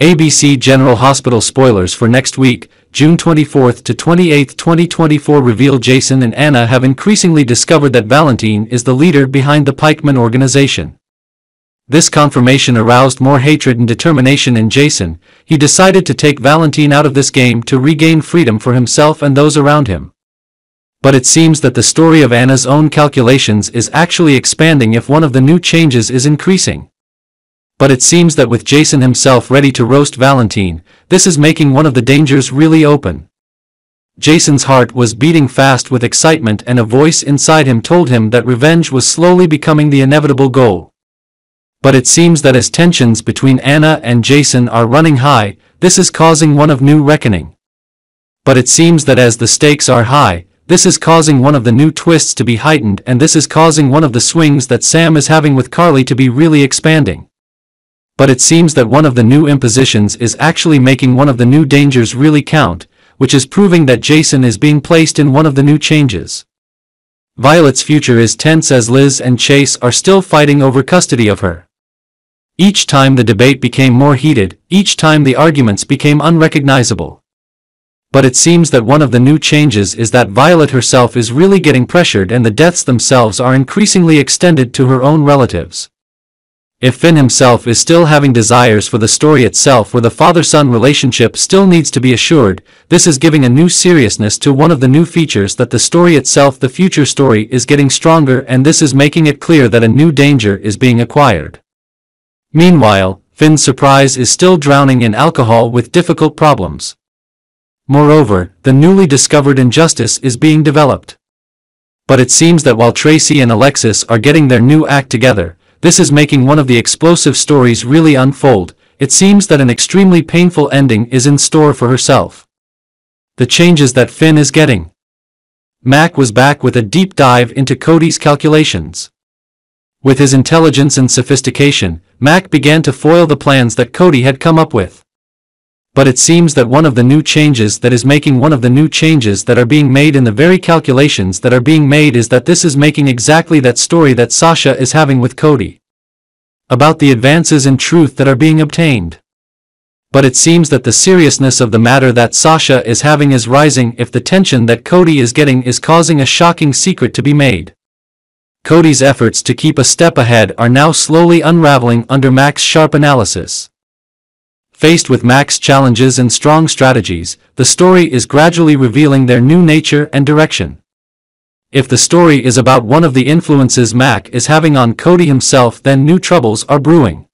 ABC General Hospital spoilers for next week, June 24 to 28, 2024 reveal Jason and Anna have increasingly discovered that Valentine is the leader behind the Pikeman organization. This confirmation aroused more hatred and determination in Jason. He decided to take Valentine out of this game to regain freedom for himself and those around him. But it seems that the story of Anna's own calculations is actually expanding if one of the new changes is increasing. But it seems that with Jason himself ready to roast Valentine, this is making one of the dangers really open. Jason's heart was beating fast with excitement, and a voice inside him told him that revenge was slowly becoming the inevitable goal. But it seems that as tensions between Anna and Jason are running high, this is causing one of new reckoning. But it seems that as the stakes are high, this is causing one of the new twists to be heightened, and this is causing one of the swings that Sam is having with Carly to be really expanding. But it seems that one of the new impositions is actually making one of the new dangers really count, which is proving that Jason is being placed in one of the new changes. Violet's future is tense as Liz and Chase are still fighting over custody of her. Each time the debate became more heated, each time the arguments became unrecognizable. But it seems that one of the new changes is that Violet herself is really getting pressured, and the deaths themselves are increasingly extended to her own relatives. If Finn himself is still having desires for the story itself, where the father-son relationship still needs to be assured, this is giving a new seriousness to one of the new features that the story itself, the future story, is getting stronger, and this is making it clear that a new danger is being acquired. Meanwhile, Finn's surprise is still drowning in alcohol with difficult problems. Moreover, the newly discovered injustice is being developed. But it seems that while Tracy and Alexis are getting their new act together, this is making one of the explosive stories really unfold. It seems that an extremely painful ending is in store for herself. The changes that Finn is getting. Mac was back with a deep dive into Cody's calculations. With his intelligence and sophistication, Mac began to foil the plans that Cody had come up with. But it seems that one of the new changes that is making one of the new changes that are being made in the very calculations that are being made is that this is making exactly that story that Sasha is having with Cody about the advances in truth that are being obtained. But it seems that the seriousness of the matter that Sasha is having is rising if the tension that Cody is getting is causing a shocking secret to be made. Cody's efforts to keep a step ahead are now slowly unraveling under Mac's sharp analysis. Faced with Mac's challenges and strong strategies, the story is gradually revealing their new nature and direction. If the story is about one of the influences Mac is having on Cody himself, then new troubles are brewing.